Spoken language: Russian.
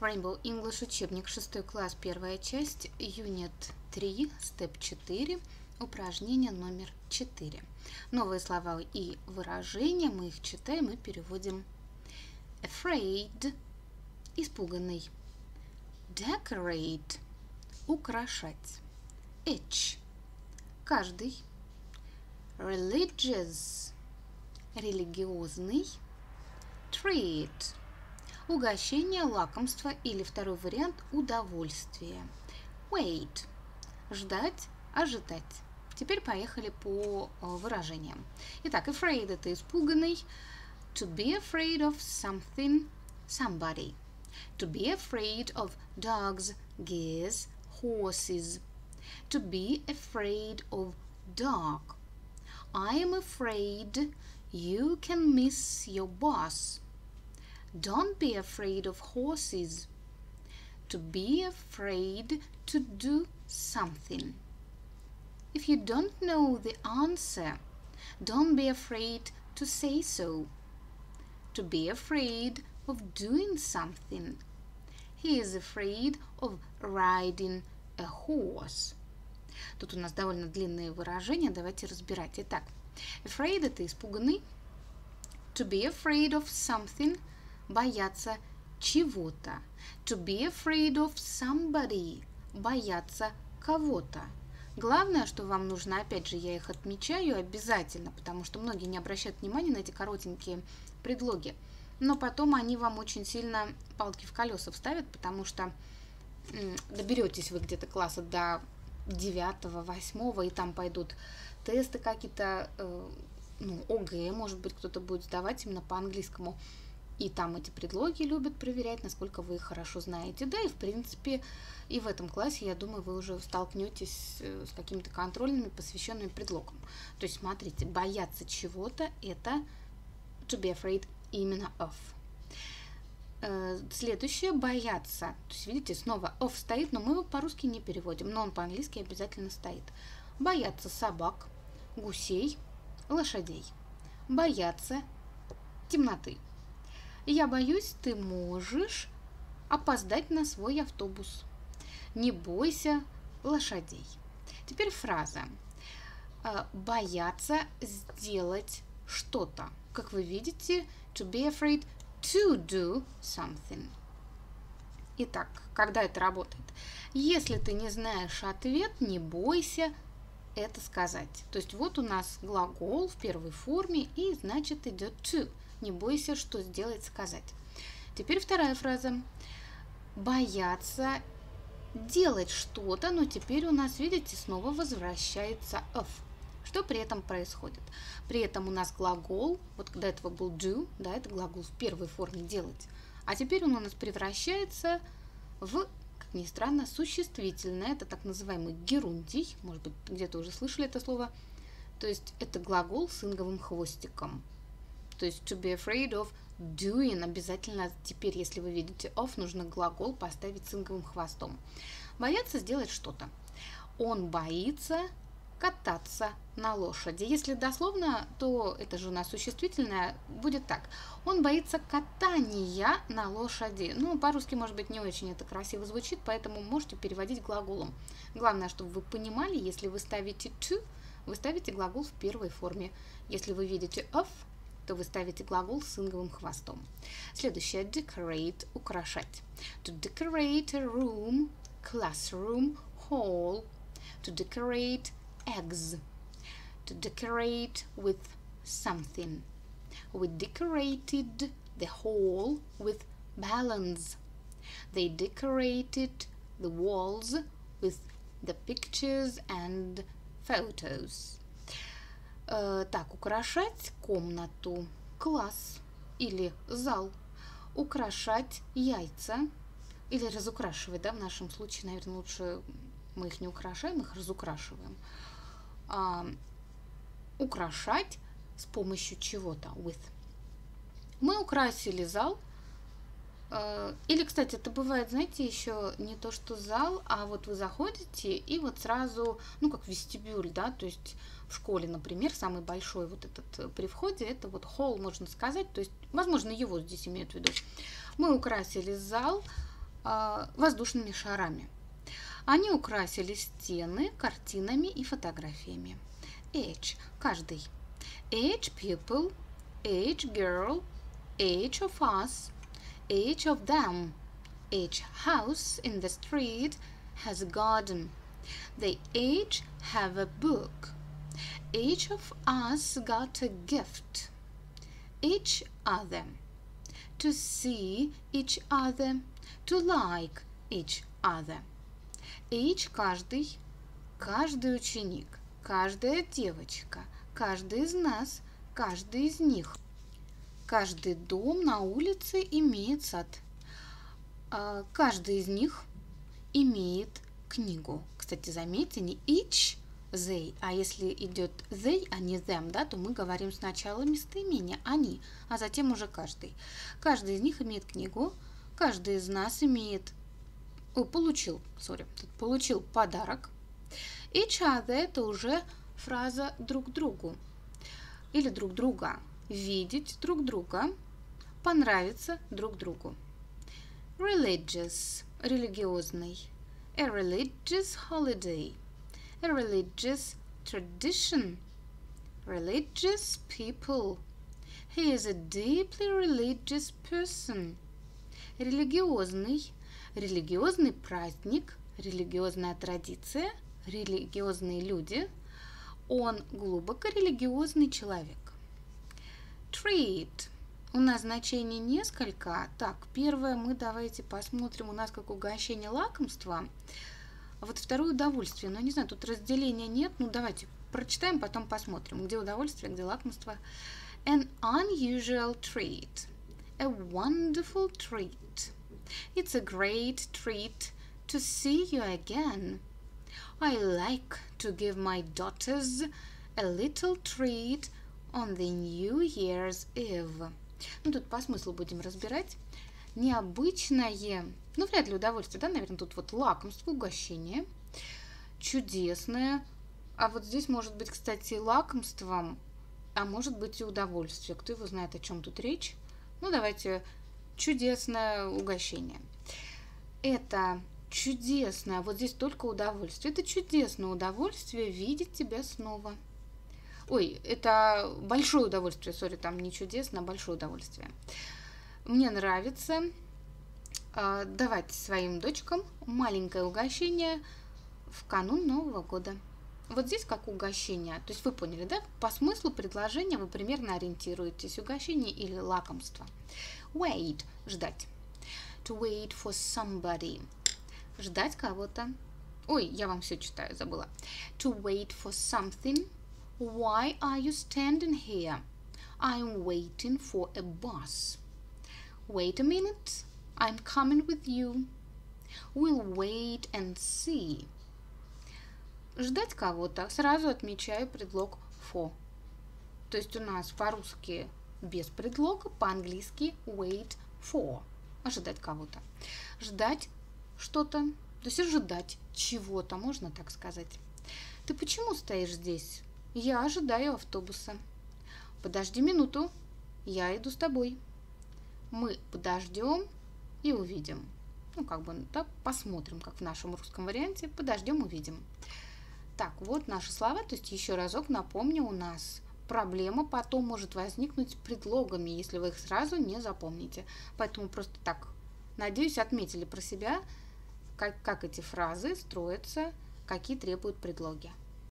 Rainbow English учебник 6 класс, первая часть, юнит 3, степ 4, упражнение номер 4. Новые слова и выражения, мы их читаем и переводим. Afraid – испуганный. Decorate – украшать. Each – каждый. Religious – религиозный. Treat – угощение, лакомство или второй вариант – удовольствие. Wait – ждать, ожидать. Теперь поехали по выражениям. Итак, afraid – это испуганный. To be afraid of something – somebody. To be afraid of dogs – geese, horses. To be afraid of dog. I am afraid you can miss your boss. Don't be afraid of horses. To be afraid to do something. If you don't know the answer, don't be afraid to say so. To be afraid of doing something. He is afraid of riding a horse. Тут у нас довольно длинные выражения, давайте разбирать. Итак, afraid – это испуганный. To be afraid of something – бояться чего-то. To be afraid of somebody – бояться кого-то. Главное, что вам нужно, опять же, я их отмечаю обязательно, потому что многие не обращают внимания на эти коротенькие предлоги. Но потом они вам очень сильно палки в колеса вставят, потому что доберетесь вы где-то класса до 9-го, 8-го, и там пойдут тесты какие-то, ОГЭ, может быть, кто-то будет сдавать именно по английскому. И там эти предлоги любят проверять, насколько вы их хорошо знаете. Да, и в принципе, и в этом классе, я думаю, вы уже столкнетесь с какими-то контрольными, посвященными предлогам. То есть, смотрите, бояться чего-то – это to be afraid именно of. Следующее – бояться. То есть, видите, снова of стоит, но мы его по-русски не переводим, но он по-английски обязательно стоит. Бояться собак, гусей, лошадей. Бояться темноты. Я боюсь, ты можешь опоздать на свой автобус. Не бойся лошадей. Теперь фраза. Бояться сделать что-то. Как вы видите, to be afraid to do something. Итак, когда это работает? Если ты не знаешь ответ, не бойся это сказать. То есть вот у нас глагол в первой форме и значит идет to. Не бойся, что сделать, сказать. Теперь вторая фраза. Бояться делать что-то, но теперь у нас, видите, снова возвращается of. Что при этом происходит? При этом у нас глагол, вот до этого был do, да, это глагол в первой форме делать. А теперь он у нас превращается в, как ни странно, существительное. Это так называемый герундий, может быть, где-то уже слышали это слово. То есть это глагол с инговым хвостиком. То есть to be afraid of doing обязательно теперь, если вы видите of, нужно глагол поставить с инговым хвостом. Бояться сделать что-то. Он боится кататься на лошади. Если дословно, то это же у нас существительное, будет так. Он боится катания на лошади. Ну, по-русски, может быть, не очень это красиво звучит, поэтому можете переводить глаголом. Главное, чтобы вы понимали, если вы ставите to, вы ставите глагол в первой форме. Если вы видите of, то вы ставите глагол с инговым хвостом. Следующее – decorate – украшать. To decorate a room, classroom, hall. To decorate eggs. To decorate with something. We decorated the hall with balloons. They decorated the walls with the pictures and photos. Так, украшать комнату, класс или зал, украшать яйца или разукрашивать, да, в нашем случае, наверное, лучше мы их не украшаем, их разукрашиваем. Украшать с помощью чего-то, with. Мы украсили зал, или, кстати, это бывает, знаете, еще не то, что зал, а вот вы заходите и вот сразу, ну, как вестибюль, да, то есть... В школе, например, самый большой вот этот при входе, это вот холл, можно сказать, то есть, возможно, его здесь имеют в виду. Мы украсили зал, воздушными шарами. Они украсили стены картинами и фотографиями. Each – каждый. Each people, each girl, each of us, each of them. Each house in the street has a garden. They each have a book. Each of us got a gift. Each other. To see each other. To like each other. Each – каждый, каждый ученик, каждая девочка, каждый из нас, каждый из них. Каждый дом на улице имеет сад. Каждый из них имеет книгу. Кстати, заметьте, не each, they, а если идет they, а не them, да, то мы говорим сначала местоимение они, а затем уже каждый. Каждый из них имеет книгу, каждый из нас имеет... получил подарок. Each other – это уже фраза друг другу или друг друга. Видеть друг друга, понравиться друг другу. Religious – религиозный. A religious holiday. A religious tradition. Religious people. He is a deeply religious person. Религиозный. Религиозный праздник, религиозная традиция, религиозные люди. Он глубоко религиозный человек. Treat. У нас значений несколько. Так, первое мы давайте посмотрим у нас как угощение, лакомство. А вот второе удовольствие. Ну, не знаю, тут разделения нет. Ну, давайте прочитаем, потом посмотрим, где удовольствие, где лакомство. An unusual treat. A wonderful treat. It's a great treat to see you again. I like to give my daughters a little treat on the New Year's Eve. Ну, тут по смыслу будем разбирать. Необычное, ну, вряд ли удовольствие, да, наверное, тут вот лакомство, угощение. Чудесное. А вот здесь может быть, кстати, лакомством, а может быть и удовольствие. Кто его знает, о чем тут речь. Ну, давайте... Чудесное угощение. Это чудесное, вот здесь только удовольствие. Это чудесное удовольствие видеть тебя снова. Ой, это большое удовольствие, сори, там не чудесное, а большое удовольствие. Мне нравится давать своим дочкам маленькое угощение в канун Нового года. Вот здесь как угощение, то есть вы поняли, да? По смыслу предложения вы примерно ориентируетесь, угощение или лакомство. Wait – ждать. To wait for somebody – ждать кого-то. Ой, я вам все читаю, забыла. To wait for something. Why are you standing here? I'm waiting for a bus. Wait a minute. I'm coming with you. We'll wait and see. Ждать кого-то, сразу отмечаю предлог for. То есть у нас по-русски без предлога, по-английски wait for. Ожидать кого-то. Ждать что-то, то есть ожидать чего-то, можно так сказать. Ты почему стоишь здесь? Я ожидаю автобуса. Подожди минуту, я иду с тобой. Мы подождем и увидим. Ну, как бы так, посмотрим, как в нашем русском варианте. Подождем, увидим. Так, вот наши слова, то есть еще разок напомню, у нас проблема потом может возникнуть с предлогами, если вы их сразу не запомните. Поэтому просто так, надеюсь, отметили про себя, как эти фразы строятся, какие требуют предлоги.